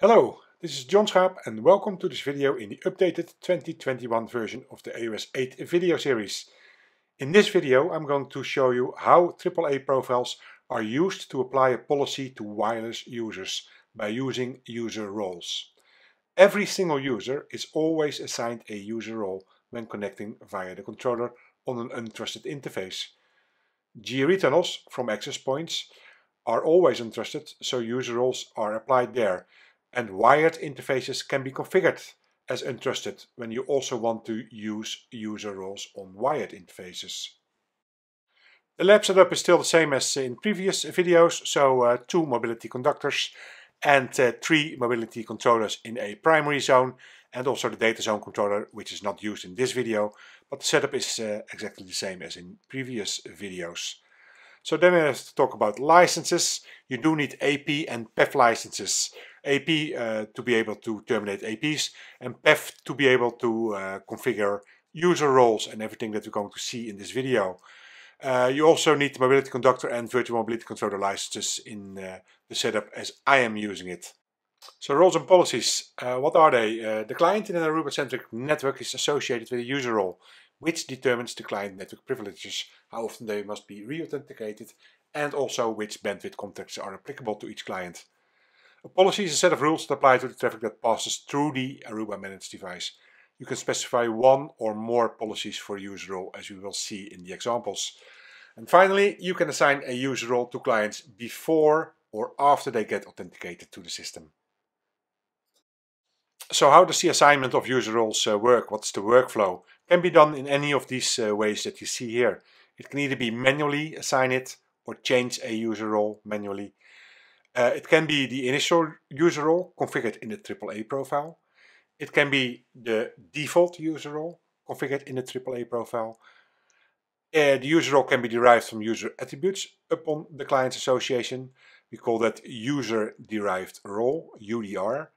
Hello, this is John Schaap and welcome to this video in the updated 2021 version of the AOS 8 video series. In this video I'm going to show you how AAA profiles are used to apply a policy to wireless users by using user roles. Every single user is always assigned a user role when connecting via the controller on an untrusted interface. GRE tunnels from access points are always untrusted, so user roles are applied there. And wired interfaces can be configured as untrusted when you also want to use user roles on wired interfaces. The lab setup is still the same as in previous videos, so 2 mobility conductors and 3 mobility controllers in a primary zone, and also the data zone controller, which is not used in this video, but the setup is exactly the same as in previous videos. So then we have to talk about licenses. You do need AP and PEF licenses. AP to be able to terminate APs, and PEF to be able to configure user roles and everything that we're going to see in this video. You also need the Mobility Conductor and Virtual Mobility Controller licenses in the setup as I am using it. So roles and policies, what are they? The client in an Aruba-centric network is associated with a user role, which determines the client network privileges, how often they must be re-authenticated, and also which bandwidth contexts are applicable to each client. A policy is a set of rules that apply to the traffic that passes through the Aruba managed device. You can specify one or more policies for a user role, as we will see in the examples. And finally, you can assign a user role to clients before or after they get authenticated to the system. So how does the assignment of user roles work? What's the workflow? It can be done in any of these ways that you see here. It can either be manually assign it or change a user role manually. It can be the initial user role configured in the AAA profile. It can be the default user role configured in the AAA profile. The user role can be derived from user attributes upon the client's association. We call that user-derived role, UDR.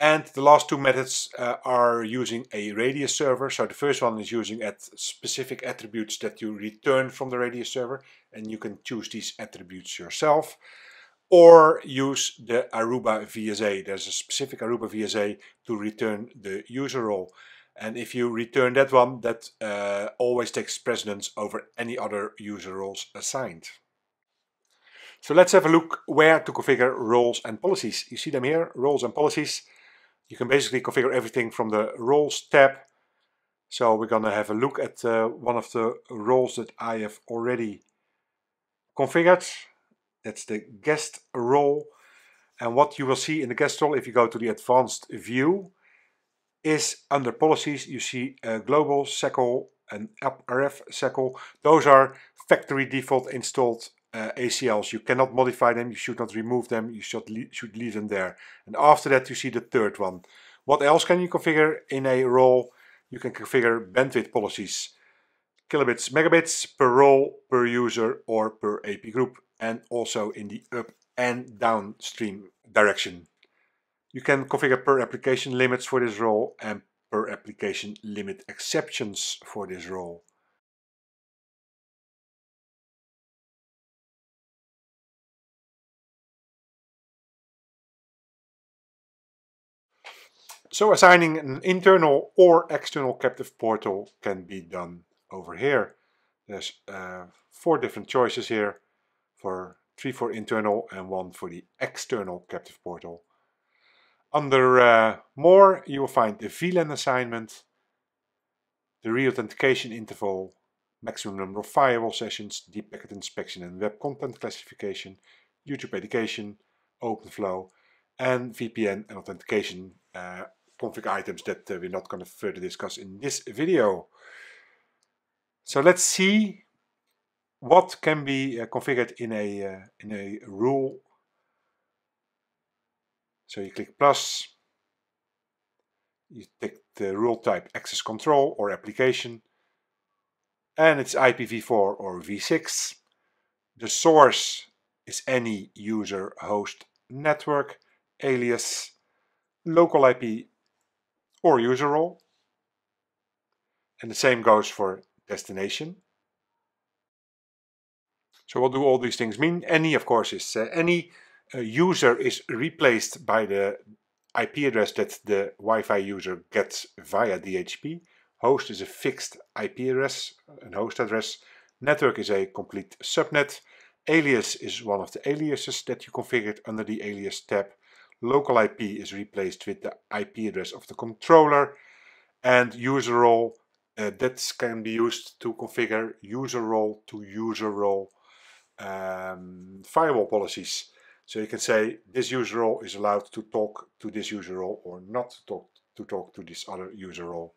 And the last two methods are using a RADIUS server. So the first one is using specific attributes that you return from the RADIUS server, and you can choose these attributes yourself. Or use the Aruba VSA. There's a specific Aruba VSA to return the user role. And if you return that one, that always takes precedence over any other user roles assigned. So let's have a look where to configure roles and policies. You see them here, roles and policies. You can basically configure everything from the roles tab. So we're gonna have a look at one of the roles that I have already configured. That's the guest role. And what you will see in the guest role, if you go to the advanced view, is under policies, you see a global SACL and AppRF SACL. Those are factory default installed ACLs. You cannot modify them, you should not remove them, you should leave them there. And after that you see the third one. What else can you configure in a role? You can configure bandwidth policies. Kilobits, megabits per role, per user or per AP group, and also in the up and downstream direction. You can configure per application limits for this role and per application limit exceptions for this role. So assigning an internal or external captive portal can be done over here. There's 4 different choices here, for 3 for internal and 1 for the external captive portal. Under more you will find the VLAN assignment, the re-authentication interval, maximum number of firewall sessions, deep packet inspection and web content classification, YouTube education, OpenFlow, and VPN and authentication config items that we're not going to further discuss in this video. So let's see what can be configured in a rule. So you click plus, you pick the rule type access control or application, and it's IPv4 or v6. The source is any user host network, alias, local IP or user role, and the same goes for destination. So what do all these things mean? Any, of course, is any. user is replaced by the IP address that the Wi-Fi user gets via DHCP. Host is a fixed IP address, an host address. Network is a complete subnet. Alias is one of the aliases that you configured under the alias tab. Local IP is replaced with the IP address of the controller. And user role, that can be used to configure user role to user role firewall policies. So you can say this user role is allowed to talk to this user role or not to talk to this other user role.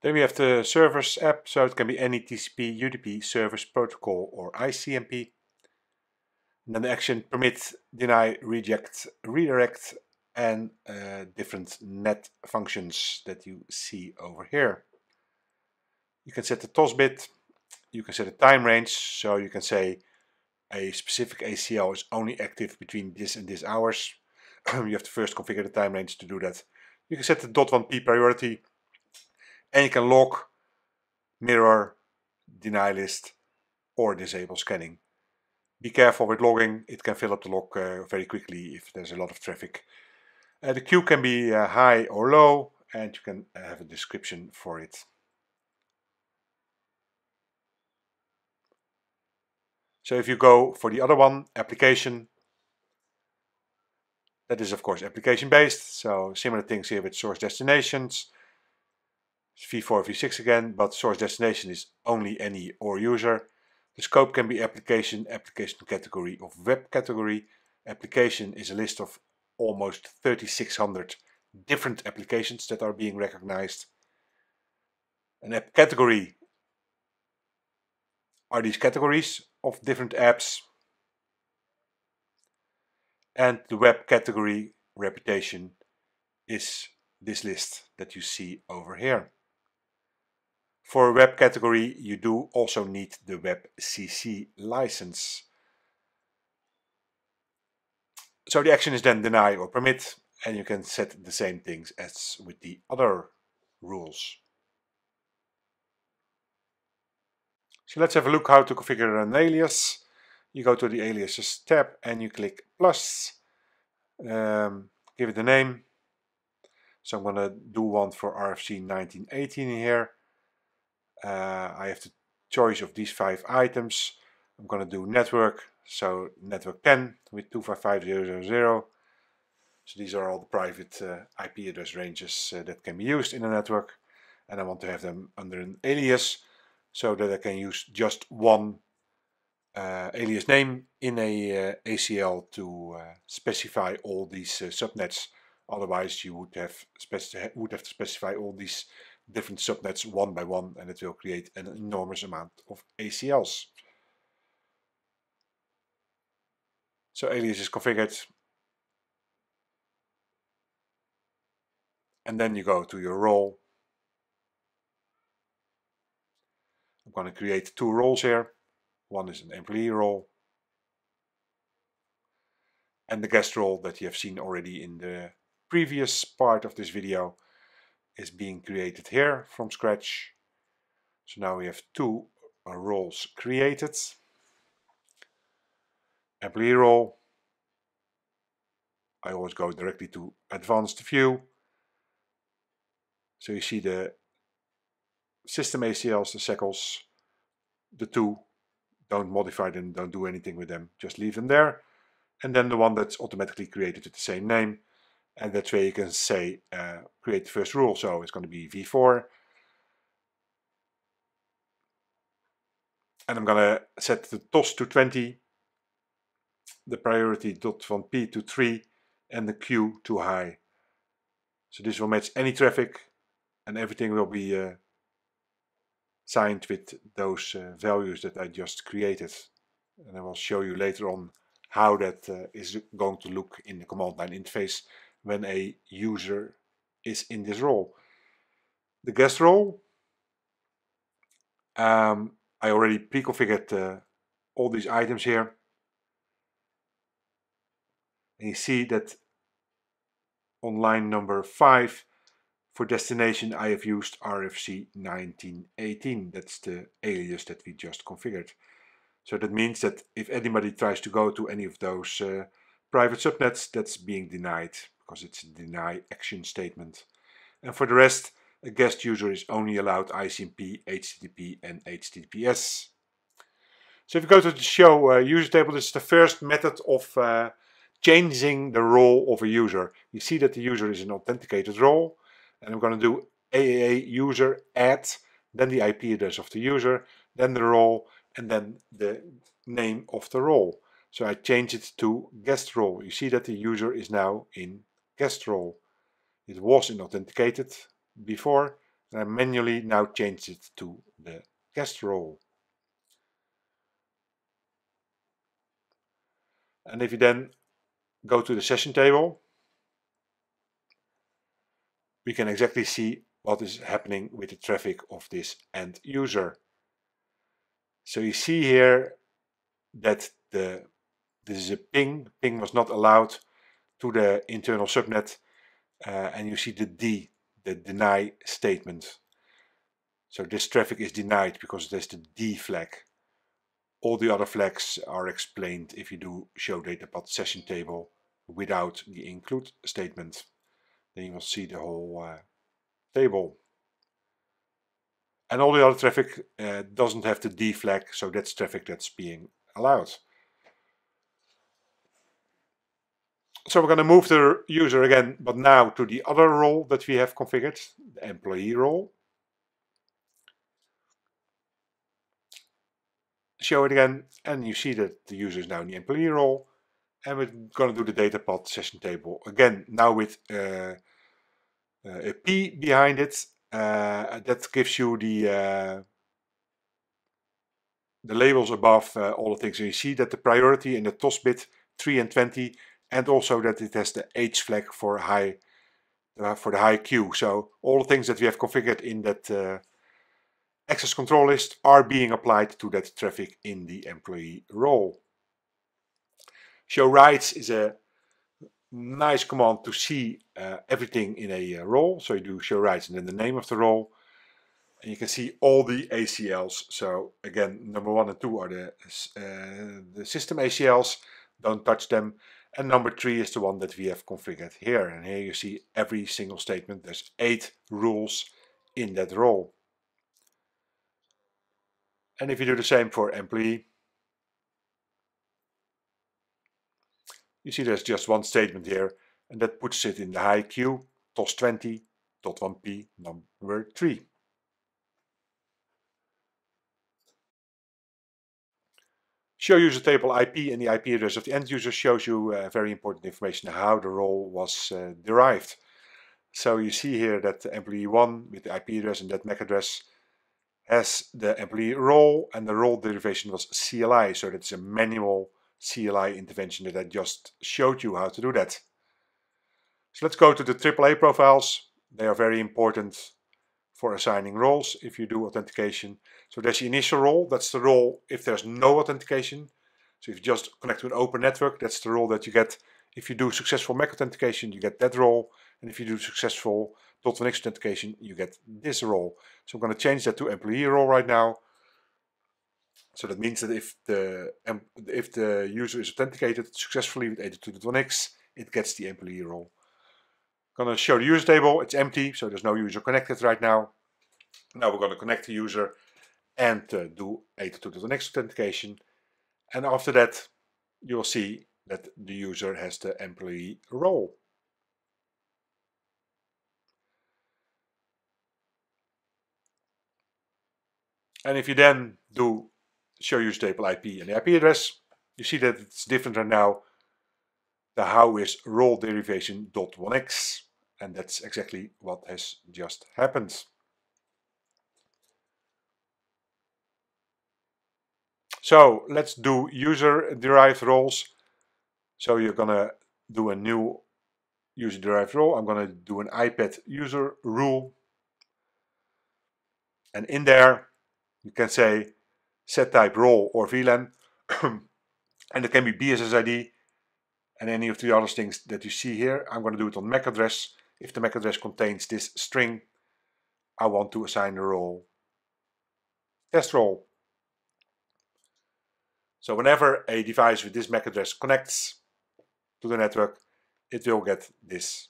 Then we have the servers app, so it can be any TCP, UDP, service protocol or ICMP. And then the action permit, deny, reject, redirect, and different net functions that you see over here. You can set the TOS bit, you can set a time range, so you can say a specific ACL is only active between this and this hours. You have to first configure the time range to do that. You can set the dot1p priority, and you can log, mirror, deny list, or disable scanning. Be careful with logging, it can fill up the log very quickly if there's a lot of traffic. The queue can be high or low, and you can have a description for it. So if you go for the other one, application, that is of course application based, so similar things here with source destinations. V4, V6 again, but source destination is only any or user. The scope can be application, application category of web category. Application is a list of almost 3,600 different applications that are being recognized. An app category are these categories of different apps. And the web category reputation is this list that you see over here. For a web category, you do also need the WebCC license. So the action is then deny or permit, and you can set the same things as with the other rules. So let's have a look how to configure an alias. You go to the aliases tab and you click plus, give it a name. So I'm going to do one for RFC 1918 here. I have the choice of these 5 items. I'm going to do network, so network 10 with 255.0.0.0. So these are all the private IP address ranges that can be used in a network. And I want to have them under an alias so that I can use just one alias name in a ACL to specify all these subnets. Otherwise you would have to specify all these different subnets one by one, and it will create an enormous amount of ACLs. So alias is configured. And then you go to your role. I'm going to create 2 roles here. One is an employee role. And the guest role that you have seen already in the previous part of this video is being created here from scratch. So now we have 2 roles created. Employee role. I always go directly to advanced view. So you see the system ACLs, the SACLs, the 2. Don't modify them, don't do anything with them, just leave them there. And then the one that's automatically created with the same name. And that's where you can say, create the first rule. So it's going to be V4. And I'm going to set the TOS to 20, the priority dot1p to 3, and the queue to high. So this will match any traffic, and everything will be signed with those values that I just created. And I will show you later on how that is going to look in the command line interface when a user is in this role. The guest role, I already pre-configured all these items here. And you see that on line number 5, for destination I have used RFC 1918. That's the alias that we just configured. So that means that if anybody tries to go to any of those private subnets, that's being denied because it's a deny action statement. And for the rest, a guest user is only allowed ICMP, HTTP and HTTPS. So if you go to the show user table, this is the first method of changing the role of a user. You see that the user is an authenticated role, and I'm going to do AAA user add, then the IP address of the user, then the role, and then the name of the role. So I change it to guest role. You see that the user is now in guest role. It was in authenticated before, and I manually now change it to the guest role. And if you then go to the session table, we can exactly see what is happening with the traffic of this end user. So you see here that this is a ping. Ping was not allowed to the internal subnet, and you see the D, the deny statement. So this traffic is denied because there's the D flag. All the other flags are explained if you do show data path session table without the include statement. Then you will see the whole table. And all the other traffic doesn't have the D flag, so that's traffic that's being allowed. So we're going to move the user again, but now to the other role that we have configured, the employee role. Show it again, and you see that the user is now in the employee role, and we're going to do the data path session table again, now with a P behind it. That gives you the labels above all the things, and you see that the priority in the TOS bit 3 and 20, and also that it has the H flag for the high queue. So all the things that we have configured in that access control list are being applied to that traffic in the employee role. Show rights is a nice command to see everything in a role. So you do show rights and then the name of the role, and you can see all the ACLs. So again, number 1 and 2 are the system ACLs, don't touch them, and number 3 is the one that we have configured here. And here you see every single statement. There's 8 rules in that role. And if you do the same for employee, you see there's just one statement here, and that puts it in the high queue, TOS 20, dot1p, number 3. Show user table IP and the IP address of the end user shows you very important information how the role was derived. So you see here that employee 1 with the IP address and that MAC address as the employee role, and the role derivation was CLI, so that's a manual CLI intervention that I just showed you how to do that. So let's go to the AAA profiles. They are very important for assigning roles if you do authentication. So there's the initial role, that's the role if there's no authentication. So if you just connect to an open network, that's the role that you get. If you do successful MAC authentication, you get that role, and if you do successful dot1x authentication, you get this role. So I'm going to change that to employee role right now. So that means that if the user is authenticated successfully with 802.1x, it gets the employee role. I'm going to show the user table. It's empty, so there's no user connected right now. Now we're going to connect the user and do 802.1x authentication. And after that, you will see that the user has the employee role. And if you then do show user table IP and the IP address, you see that it's different right now. The how is role derivation dot1x, and that's exactly what has just happened. So let's do user derived roles. So you're gonna do a new user derived role. I'm gonna do an iPad user rule, and in there you can say set type role or VLAN, and it can be BSSID and any of the other things that you see here. I'm going to do it on MAC address. If the MAC address contains this string, I want to assign the role test role. So whenever a device with this MAC address connects to the network, it will get this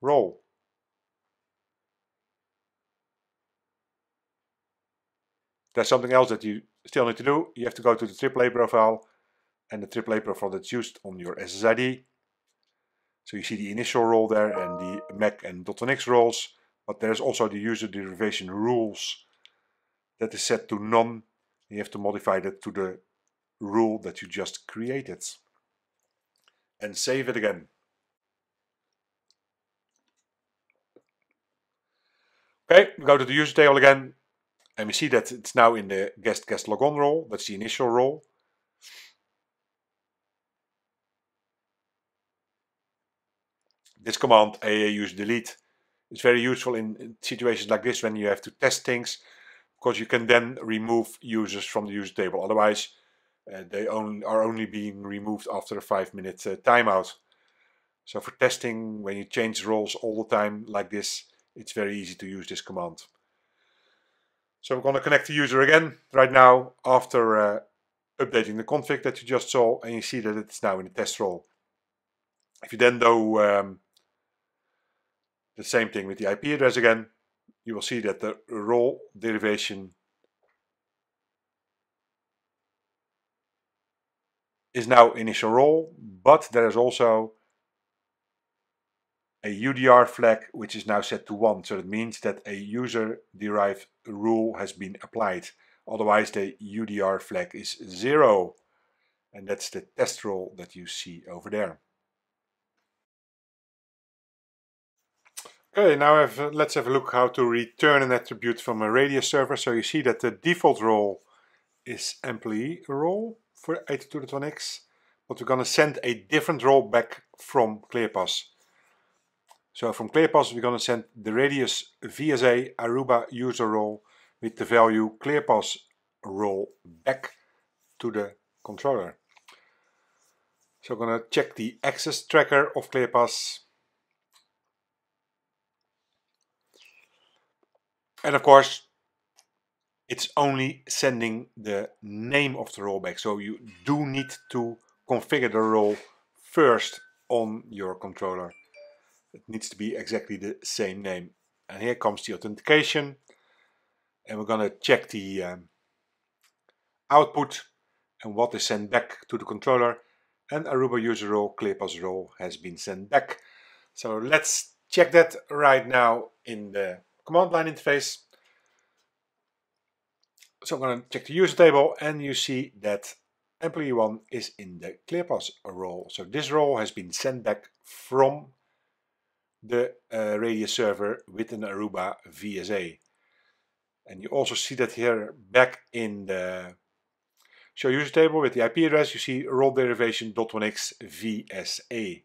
role. There's something else that you still need to do. You have to go to the AAA profile and the AAA profile that's used on your SSID. So you see the initial role there and the MAC and .1x roles, but there's also the user derivation rules that is set to none. You have to modify that to the rule that you just created. And save it again. Okay, we go to the user table again. And we see that it's now in the guest logon role. That's the initial role. This command, AA use delete, is very useful in situations like this when you have to test things, because you can then remove users from the user table. Otherwise, they are only being removed after a 5-minute timeout. So for testing, when you change roles all the time like this, it's very easy to use this command. So we're going to connect the user again right now after updating the config that you just saw, and you see that it's now in the test role. If you then do the same thing with the IP address again, you will see that the role derivation is now initial role, but there is also a UDR flag which is now set to 1, so it means that a user-derived rule has been applied. Otherwise the UDR flag is 0, and that's the test role that you see over there. Okay, now let's have a look how to return an attribute from a RADIUS server. So you see that the default role is employee role for 802.1x, but we're going to send a different role back from ClearPass. So from ClearPass we're going to send the RADIUS VSA Aruba user role with the value ClearPass role back to the controller. So we're going to check the access tracker of ClearPass. And of course it's only sending the name of the role back, so you do need to configure the role first on your controller. It needs to be exactly the same name. And here comes the authentication. And we're going to check the output and what is sent back to the controller. And Aruba user role, ClearPass role has been sent back. So let's check that right now in the command line interface. So I'm going to check the user table, and you see that employee 1 is in the ClearPass role. So this role has been sent back from the RADIUS server with an Aruba VSA. And you also see that here back in the show user table with the IP address, you see role derivation .1x VSA.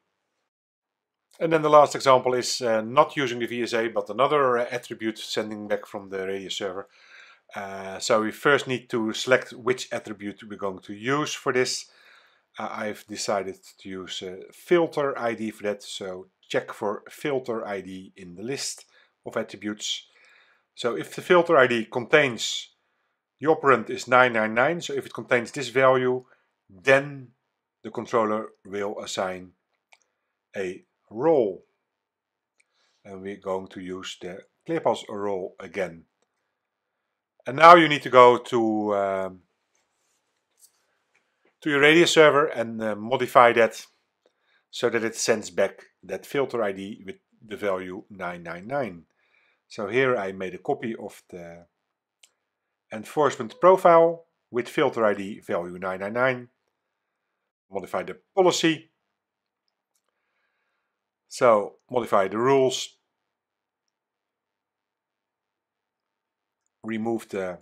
And then the last example is not using the VSA, but another attribute sending back from the RADIUS server. So we first need to select which attribute we're going to use for this. I've decided to use filter ID for that, so check for filter ID in the list of attributes. So if the filter ID contains, the operand is 999, so if it contains this value, then the controller will assign a role. And we're going to use the ClearPass role again. And now you need to go to your RADIUS server and modify that, so that it sends back that filter ID with the value 999. So here I made a copy of the enforcement profile with filter ID value 999. Modify the policy. So modify the rules. Remove the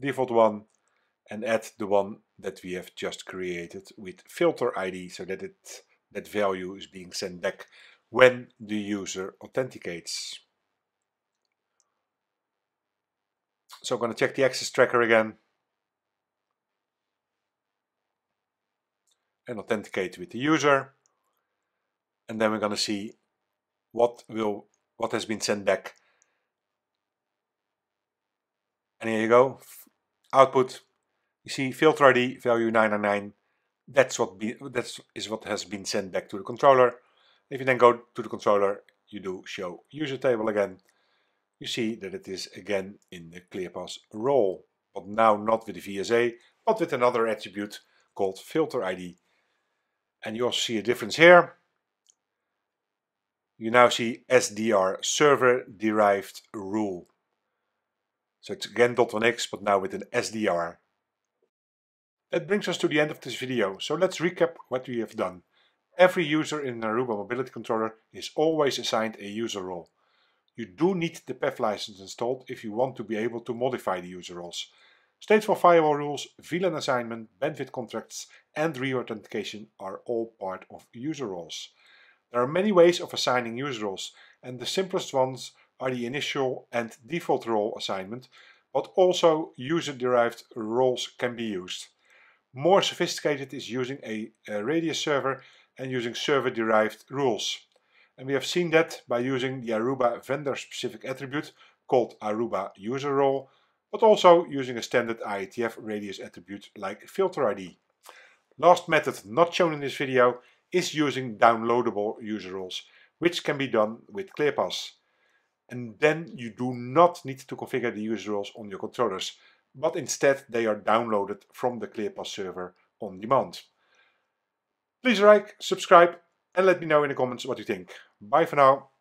default one and add the one that we have just created with filter ID, so that that value is being sent back when the user authenticates. So I'm going to check the access tracker again and authenticate with the user, and then we're going to see what has been sent back. And here you go, output You see filter ID value 909. That is what has been sent back to the controller. If you then go to the controller, you do show user table again. You see that it is again in the ClearPass role, but now not with the VSA, but with another attribute called filter ID. And you also see a difference here. You now see SDR, server derived rule. So it's again dot1x, but now with an SDR. That brings us to the end of this video, so let's recap what we have done. Every user in an Aruba Mobility Controller is always assigned a user role. You do need the PEF license installed if you want to be able to modify the user roles. Stateful firewall rules, VLAN assignment, bandwidth contracts and re-authentication are all part of user roles. There are many ways of assigning user roles, and the simplest ones are the initial and default role assignment, but also user-derived roles can be used. More sophisticated is using a RADIUS server and using server-derived rules. And we have seen that by using the Aruba vendor-specific attribute called Aruba user role, but also using a standard IETF RADIUS attribute like filter ID. Last method not shown in this video is using downloadable user roles, which can be done with ClearPass. And then you do not need to configure the user roles on your controllers, but instead they are downloaded from the ClearPass server on demand. Please like, subscribe, and let me know in the comments what you think. Bye for now.